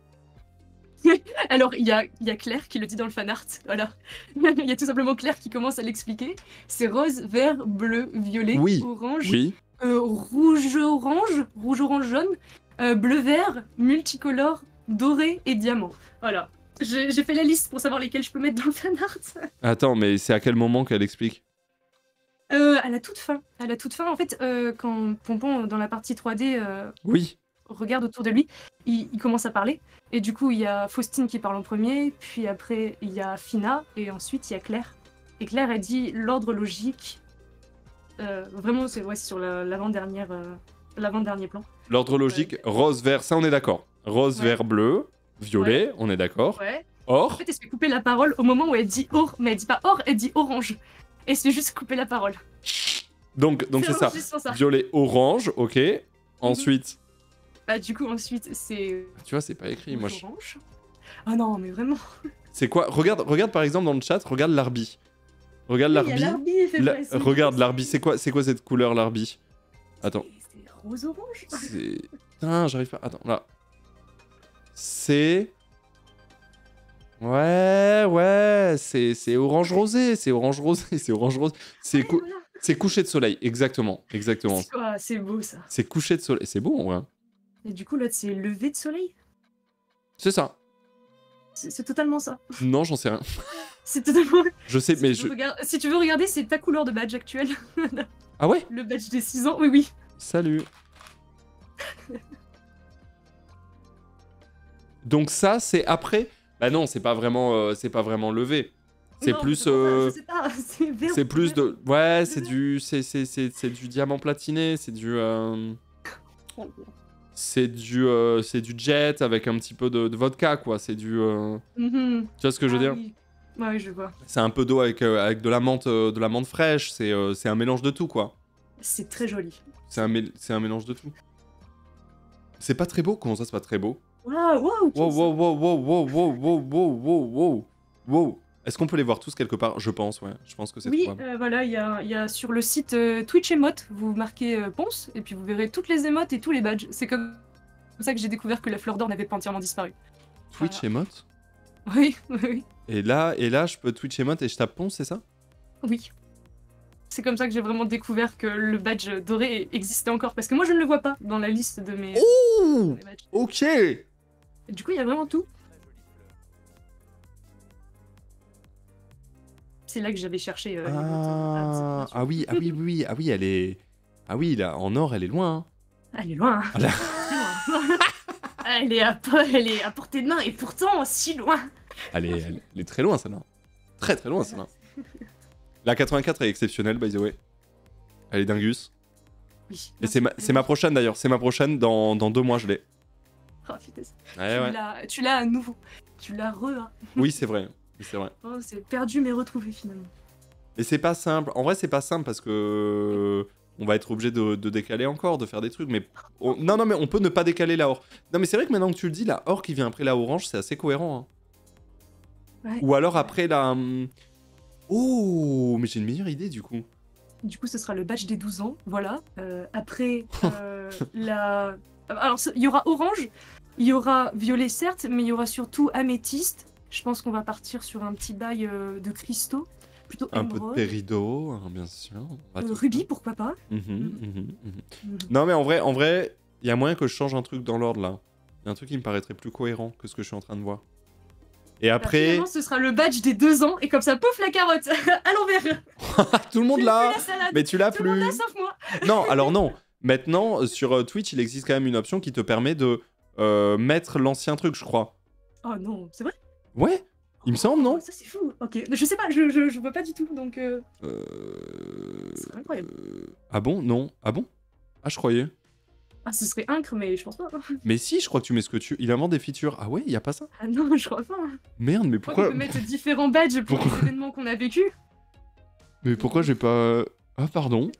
Alors, il y a Claire qui le dit dans le fanart, voilà. Il y a tout simplement Claire qui commence à l'expliquer. C'est rose, vert, bleu, violet, oui, orange, oui. Rouge, orange, jaune, bleu, vert, multicolore, doré et diamant. Voilà. J'ai fait la liste pour savoir lesquels je peux mettre dans le fanart. Attends, mais c'est à quel moment qu'elle explique? À la toute fin. À la toute fin, en fait, quand Pompon, dans la partie 3D... oui. Regarde autour de lui, il commence à parler, et du coup il y a Faustine qui parle en premier, puis après il y a Fina, et ensuite il y a Claire. Et Claire a dit l'ordre logique, vraiment c'est ouais, sur l'avant-dernier plan. L'ordre logique, rose, vert, ça on est d'accord. Rose, vert, bleu, violet, on est d'accord. Ouais. Or. En fait elle se fait couper la parole au moment où elle dit or, mais elle dit pas or, elle dit orange. Et elle se fait juste couper la parole. Donc c'est ça. Violet, orange, ok. Ensuite. Bah du coup ensuite c'est... Tu vois c'est pas écrit, moi je... Ah non mais vraiment... C'est quoi? Regarde par exemple dans le chat, regarde l'arbi. Regarde l'arbi. Regarde l'arbi, c'est quoi cette couleur l'arbi? Attends. C'est rose-orange. C'est... Putain j'arrive pas, attends là. C'est... Ouais, c'est orange-rosé, c'est orange-rosé, c'est orange-rosé. C'est coucher de soleil, exactement. C'est beau ça. C'est coucher de soleil, c'est beau en vrai. Et du coup, l'autre, c'est lever de soleil? C'est ça. C'est totalement ça. Non, j'en sais rien. C'est totalement... Je sais, mais je... Si tu veux regarder, c'est ta couleur de badge actuelle. Ah ouais? Le badge des 6 ans, oui. Salut. Donc ça, c'est après? Bah non, c'est pas vraiment levé. C'est plus... C'est plus de... Ouais, c'est du diamant platiné, c'est du... c'est du jet avec un petit peu de vodka, quoi. C'est du... Tu vois ce que je veux dire? Oui. Ouais, je vois. C'est un peu d'eau avec de la menthe fraîche. C'est un mélange de tout, quoi. C'est très joli. C'est un mélange de tout. C'est pas très beau? Comment ça, c'est pas très beau? Wow. Est-ce qu'on peut les voir tous quelque part? Je pense, ouais. Je pense que c'est... Oui, voilà, il y a sur le site Twitch Emote, vous marquez Ponce, et puis vous verrez toutes les émotes et tous les badges. C'est comme ça que j'ai découvert que la fleur d'or n'avait pas entièrement disparu. Twitch Emote? Oui. Et là, je peux Twitch Emote et je tape Ponce, c'est ça? Oui. C'est comme ça que j'ai vraiment découvert que le badge doré existait encore, parce que moi, je ne le vois pas dans la liste de mes... Ouh! Ok! Du coup, il y a vraiment tout. C'est là que j'avais cherché. Ah oui, elle est. Ah oui, là, en or, elle est loin. Elle est loin. Elle est loin. Elle est à portée de main et pourtant si loin. Elle est très loin, celle-là. Très loin, celle-là. La 84 est exceptionnelle, by the way. Elle est dingus. Oui. Et c'est ma prochaine d'ailleurs. C'est ma prochaine dans 2 mois, je l'ai. Oh putain. Ouais. Tu l'as à nouveau. Tu l'as re. Hein. Oui, c'est vrai. C'est vrai. Oh, c'est perdu mais retrouvé finalement. Et c'est pas simple. En vrai, c'est pas simple parce que on va être obligé de décaler encore, de faire des trucs. Mais on... non, mais on peut ne pas décaler la or. Non, mais c'est vrai que maintenant que tu le dis, la or qui vient après la orange, c'est assez cohérent. Hein. Ouais. Ou alors après la... Oh, mais j'ai une meilleure idée du coup. Du coup, ce sera le badge des 12 ans. Voilà. Après la... Alors, il y aura orange, il y aura violet certes, mais il y aura surtout améthyste. Je pense qu'on va partir sur un petit bail de cristaux, plutôt émeraude. Un peu de pérido, hein, bien sûr. Rubis, pourquoi pas. Non, mais en vrai, il y a moyen que je change un truc dans l'ordre, là. Il y a un truc qui me paraîtrait plus cohérent que ce que je suis en train de voir. Et après... Finalement, ce sera le badge des 2 ans, et comme ça, pouf, la carotte à l'envers. Tout le monde l'a. Mais tu l'as plus. Tout le monde l'a, sauf moi. Non, alors non. Maintenant, sur Twitch, il existe quand même une option qui te permet de mettre l'ancien truc, je crois. Oh non, c'est vrai? Ouais, Il me semble, non? Ça c'est fou. Ok, je sais pas, je vois pas du tout, donc. C'est incroyable. Ah bon? Non. Ah bon? Ah, je croyais. Ah, ce serait incre, mais je pense pas. Mais si, je crois que tu mets ce que tu. Il invente des features. Ah ouais, il y a pas ça? Ah non, je crois pas. Merde, mais pourquoi? On peut mettre différents badges pour les événements qu'on a vécu. Mais pourquoi j'ai pas. Ah, pardon.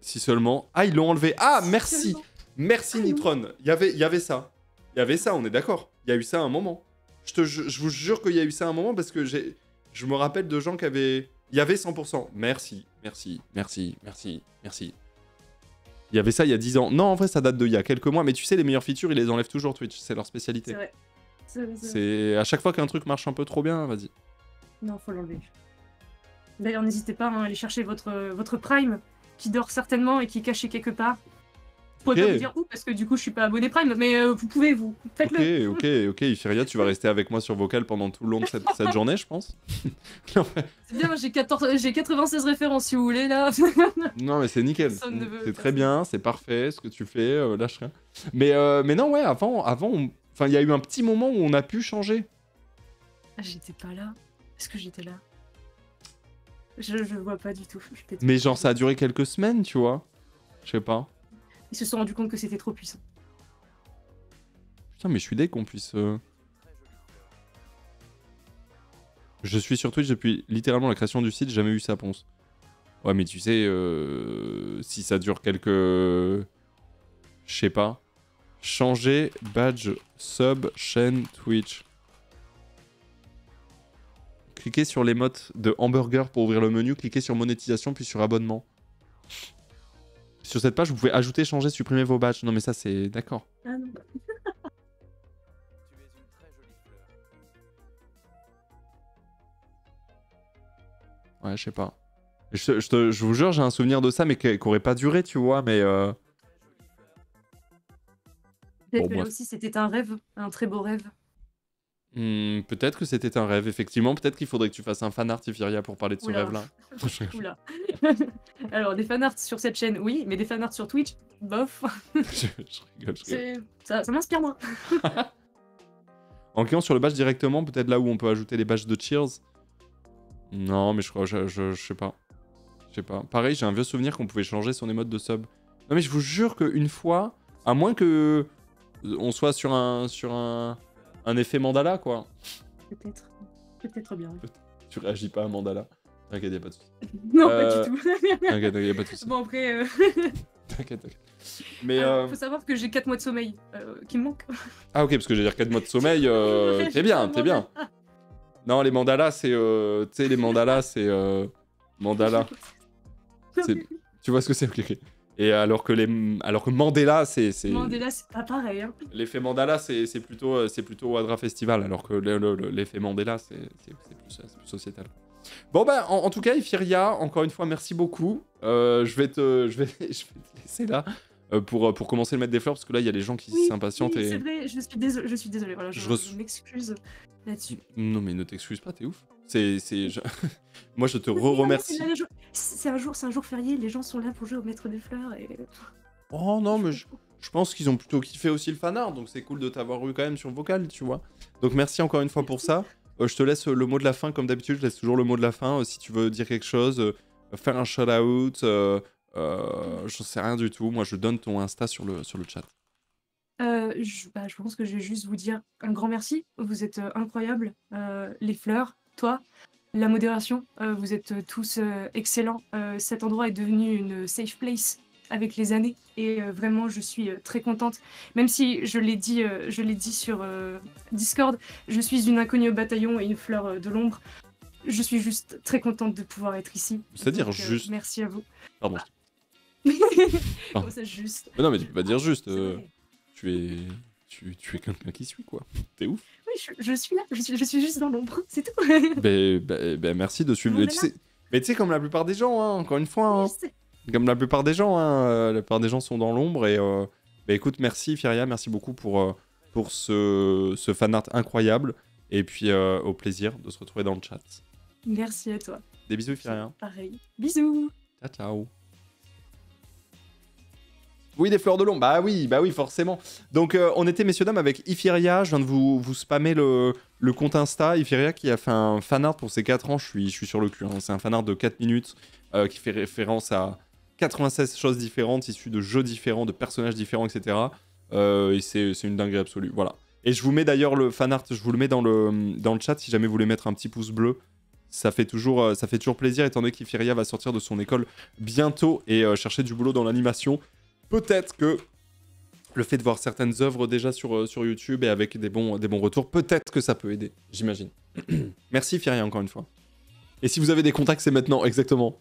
Si seulement. Ah, ils l'ont enlevé. Ah, merci. Merci Nitron. Il y avait ça. Il y avait ça, on est d'accord. Il y a eu ça à un moment. Je vous jure qu'il y a eu ça à un moment parce que je me rappelle de gens qui avaient... Il y avait 100%. Merci, merci, merci, merci, merci. Il y avait ça il y a 10 ans. Non, en vrai, ça date d'il y a quelques mois. Mais tu sais, les meilleures features, ils les enlèvent toujours Twitch. C'est leur spécialité. C'est vrai. C'est à chaque fois qu'un truc marche un peu trop bien, vas-y. Non, faut l'enlever. D'ailleurs, n'hésitez pas à aller chercher votre Prime qui dort certainement et qui est caché quelque part. Je pourrais pas vous dire où parce que du coup je suis pas abonné Prime, mais vous pouvez, vous faites-le. Ok, Yphiria, tu vas rester avec moi sur vocal pendant tout le long de cette journée, je pense. C'est bien, j'ai 96 références si vous voulez là. Non, mais c'est nickel. C'est très bien, c'est parfait ce que tu fais, lâche rien. Mais non, ouais, avant enfin, il y a eu un petit moment où on a pu changer. Ah, j'étais pas là. Est-ce que j'étais là? Je vois pas du tout. Mais genre, ça a duré quelques semaines, tu vois. Je sais pas. Ils se sont rendus compte que c'était trop puissant. Putain, mais je suis dès qu'on puisse... Je suis sur Twitch depuis littéralement la création du site, jamais eu ça, Ponce. Ouais, mais tu sais, si ça dure quelques... Je sais pas. Changer badge sub chaîne Twitch. Cliquez sur l'émote de hamburger pour ouvrir le menu, cliquez sur monétisation, puis sur abonnement. Sur cette page, vous pouvez ajouter, changer, supprimer vos badges. Non, mais ça, c'est d'accord. Ah non. Ouais, je sais pas. Je vous jure, j'ai un souvenir de ça, mais qui aurait pas duré, tu vois. Mais. Peut-être que aussi, c'était un rêve, un très beau rêve. Peut-être que c'était un rêve, effectivement. Peut-être qu'il faudrait que tu fasses un fanart, Yphiria, pour parler de ce rêve-là. Oula. Alors, des fanarts sur cette chaîne, oui, mais des fanarts sur Twitch, bof. je rigole. Ça m'inspire, moi. En cliquant sur le badge directement, peut-être là où on peut ajouter les badges de Cheers. Non, mais je crois, je sais pas. Je sais pas. Pareil, j'ai un vieux souvenir qu'on pouvait changer son émote de sub. Non, mais je vous jure qu'une fois, à moins que on soit sur un effet mandala, quoi. Peut-être bien. Tu réagis pas à mandala. T'inquiète, y'a pas de soucis. Non, pas du tout. T'inquiète, y'a pas de soucis. Bon, après... T'inquiète. Mais... Faut savoir que j'ai 4 mois de sommeil qui me manquent. Ah ok, parce que j'allais dire 4 mois de sommeil, t'es bien. Non, les mandalas, c'est... Tu sais, les mandalas, c'est... Mandala. Tu vois ce que c'est? Ok. Et alors que Mandela, c'est... Mandela, c'est pas pareil. Hein. L'effet Mandela, c'est plutôt Adra Festival, alors que l'effet Mandela, c'est plus sociétal. Bon, bah, en tout cas, Yphiria, encore une fois, merci beaucoup. Je vais te laisser là pour commencer à mettre des fleurs, parce que là, il y a les gens qui s'impatientent. Oui, c'est vrai, je suis désolé, voilà, je m'excuse là-dessus. Non, mais ne t'excuse pas, t'es ouf. Moi, je te remercie. C'est un jour férié, les gens sont là pour jouer au maître des fleurs. Et... Oh non, mais je pense qu'ils ont plutôt kiffé aussi le fanart, donc c'est cool de t'avoir eu quand même sur vocal, tu vois. Donc merci encore une fois pour ça. Je te laisse le mot de la fin, comme d'habitude, je laisse toujours le mot de la fin. Si tu veux dire quelque chose, faire un shout-out, j'en sais rien du tout. Moi, je donne ton Insta sur le chat. Je pense que je vais juste vous dire un grand merci. Vous êtes incroyables. Les fleurs, toi, la modération, vous êtes tous excellents. Cet endroit est devenu une safe place avec les années. Et vraiment, je suis très contente. Même si je l'ai dit sur Discord, je suis une inconnue au bataillon et une fleur de l'ombre. Je suis juste très contente de pouvoir être ici. C'est-à-dire juste... Merci à vous. Pardon. Ah. Comment ça, juste? Mais non, mais tu peux pas dire juste... Tu es quelqu'un qui suit, quoi. T'es ouf. Oui, je suis là. Je suis juste dans l'ombre. C'est tout. Ben, merci de suivre. Mais tu sais, comme la plupart des gens, hein, encore une fois. Oui, hein, comme la plupart des gens, hein, la plupart des gens sont dans l'ombre. Et bah, écoute, merci, Yphiria. Merci beaucoup pour ce fanart incroyable. Et puis, au plaisir de se retrouver dans le chat. Merci à toi. Des bisous, Yphiria. Pareil. Bisous. Ciao, ciao. Oui, des fleurs de l'ombre. Bah oui, forcément. Donc, on était, messieurs, dames, avec Yphiria. Je viens de vous spammer le compte Insta. Yphiria qui a fait un fanart pour ses 4 ans. Je suis sur le cul. Hein. C'est un fanart de 4 minutes qui fait référence à 96 choses différentes, issues de jeux différents, de personnages différents, etc. Et c'est une dinguerie absolue. Voilà. Et je vous mets d'ailleurs le fanart, je vous le mets dans le chat si jamais vous voulez mettre un petit pouce bleu. Ça fait toujours plaisir, étant donné qu'Yphiria va sortir de son école bientôt et chercher du boulot dans l'animation. Peut-être que le fait de voir certaines œuvres déjà sur YouTube et avec des bons retours, peut-être que ça peut aider, j'imagine. Merci Yphiria encore une fois. Et si vous avez des contacts, c'est maintenant, exactement.